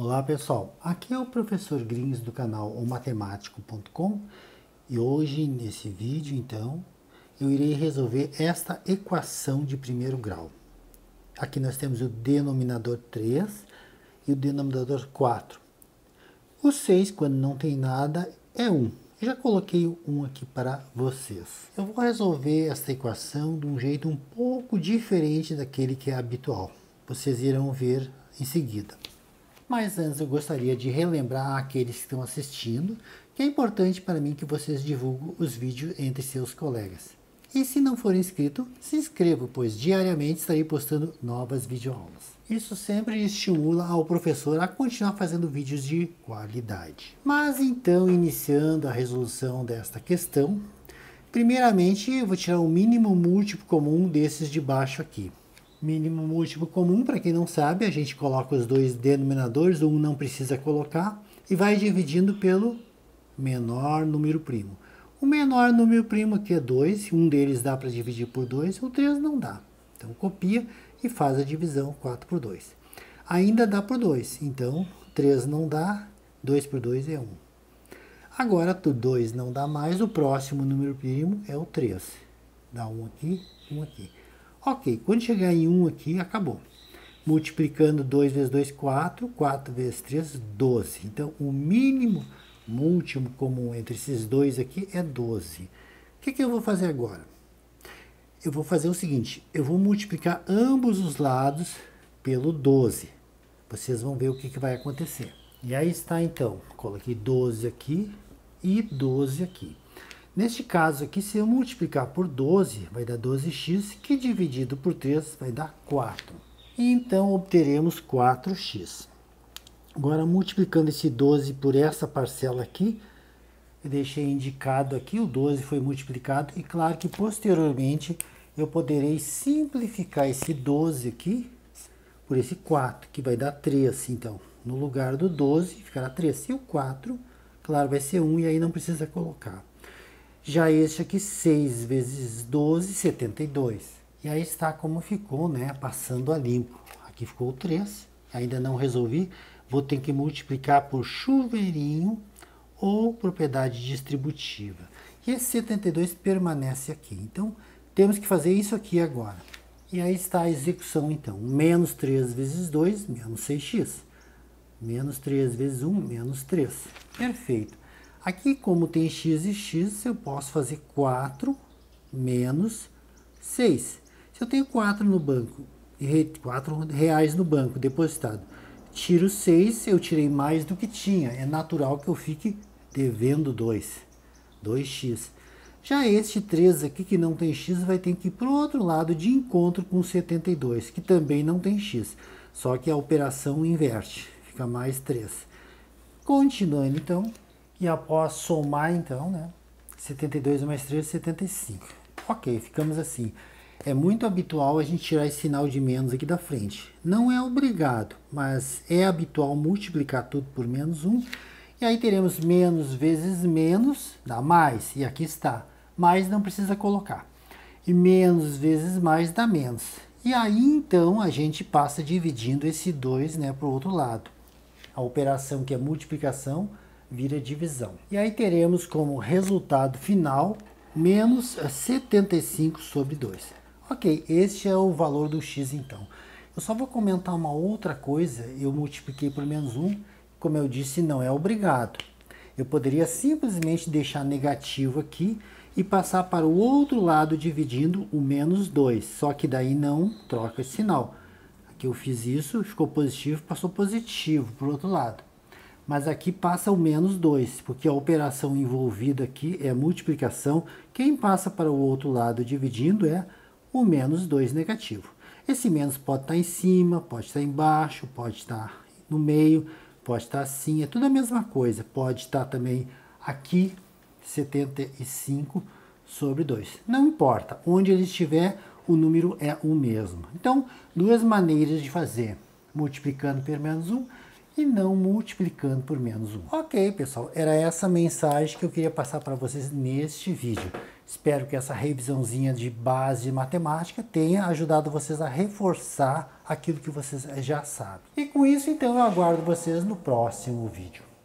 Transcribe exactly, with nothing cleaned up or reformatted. Olá pessoal, aqui é o professor Grings do canal o matemático ponto com e hoje nesse vídeo então eu irei resolver esta equação de primeiro grau. Aqui nós temos o denominador três e o denominador quatro. O seis, quando não tem nada, é um. Eu já coloquei o um aqui para vocês. Eu vou resolver esta equação de um jeito um pouco diferente daquele que é habitual. Vocês irão ver em seguida. Mas antes eu gostaria de relembrar àqueles que estão assistindo que é importante para mim que vocês divulguem os vídeos entre seus colegas. E se não for inscrito, se inscreva, pois diariamente estarei postando novas videoaulas. Isso sempre estimula ao professor a continuar fazendo vídeos de qualidade. Mas então, iniciando a resolução desta questão, primeiramente eu vou tirar o mínimo múltiplo comum desses de baixo aqui. Mínimo múltiplo comum, para quem não sabe, a gente coloca os dois denominadores, um não precisa colocar, e vai dividindo pelo menor número primo. O menor número primo aqui é dois, um deles dá para dividir por dois, o três não dá. Então copia e faz a divisão quatro por dois. Ainda dá por dois, então três não dá, dois por dois é um. Agora do dois não dá mais, o próximo número primo é o três. Dá um aqui, um aqui. Ok, quando chegar em um aqui, acabou. Multiplicando dois vezes dois, quatro. quatro vezes três, doze. Então, o mínimo múltiplo comum entre esses dois aqui é doze. O que, que eu vou fazer agora? Eu vou fazer o seguinte. Eu vou multiplicar ambos os lados pelo doze. Vocês vão ver o que, que vai acontecer. E aí está, então. Coloquei doze aqui e doze aqui. Neste caso aqui, se eu multiplicar por doze, vai dar doze x, que dividido por três vai dar quatro. E então, obteremos quatro x. Agora, multiplicando esse doze por essa parcela aqui, eu deixei indicado aqui, o doze foi multiplicado, e claro que posteriormente eu poderei simplificar esse doze aqui por esse quatro, que vai dar três, então. No lugar do doze, ficará três. E o quatro, claro, vai ser um, e aí não precisa colocar. Já este aqui, seis vezes doze, setenta e dois. E aí está como ficou, né? Passando a limpo. Aqui ficou o três. Ainda não resolvi. Vou ter que multiplicar por chuveirinho ou propriedade distributiva. E esse setenta e dois permanece aqui. Então, temos que fazer isso aqui agora. E aí está a execução, então. Menos três vezes dois, menos seis x. Menos três vezes um, menos três. Perfeito. Aqui, como tem x e x, eu posso fazer quatro menos seis. Se eu tenho quatro no banco, quatro reais no banco depositado, tiro seis, eu tirei mais do que tinha. É natural que eu fique devendo dois. dois x. Já este três aqui, que não tem x, vai ter que ir para o outro lado de encontro com setenta e dois, que também não tem x. Só que a operação inverte. Fica mais três. Continuando, então... E após somar, então, né, setenta e dois mais três, setenta e cinco. Ok, ficamos assim. É muito habitual a gente tirar esse sinal de menos aqui da frente. Não é obrigado, mas é habitual multiplicar tudo por menos um. E aí teremos menos vezes menos, dá mais. E aqui está. Mais não precisa colocar. E menos vezes mais dá menos. E aí, então, a gente passa dividindo esse dois, né, para o outro lado. A operação que é multiplicação... vira divisão. E aí teremos como resultado final menos setenta e cinco sobre dois. Ok, este é o valor do x então. Eu só vou comentar uma outra coisa, eu multipliquei por menos um, como eu disse, não é obrigado. Eu poderia simplesmente deixar negativo aqui e passar para o outro lado dividindo o menos dois, só que daí não troca esse sinal. Aqui eu fiz isso, ficou positivo, passou positivo para o outro lado. Mas aqui passa o menos dois, porque a operação envolvida aqui é multiplicação. Quem passa para o outro lado dividindo é o menos dois negativo. Esse menos pode estar em cima, pode estar embaixo, pode estar no meio, pode estar assim. É tudo a mesma coisa. Pode estar também aqui, setenta e cinco sobre dois. Não importa. Onde ele estiver, o número é o mesmo. Então, duas maneiras de fazer. Multiplicando por menos um. E não multiplicando por menos um. Ok, pessoal, era essa mensagem que eu queria passar para vocês neste vídeo. Espero que essa revisãozinha de base de matemática tenha ajudado vocês a reforçar aquilo que vocês já sabem. E com isso, então, eu aguardo vocês no próximo vídeo.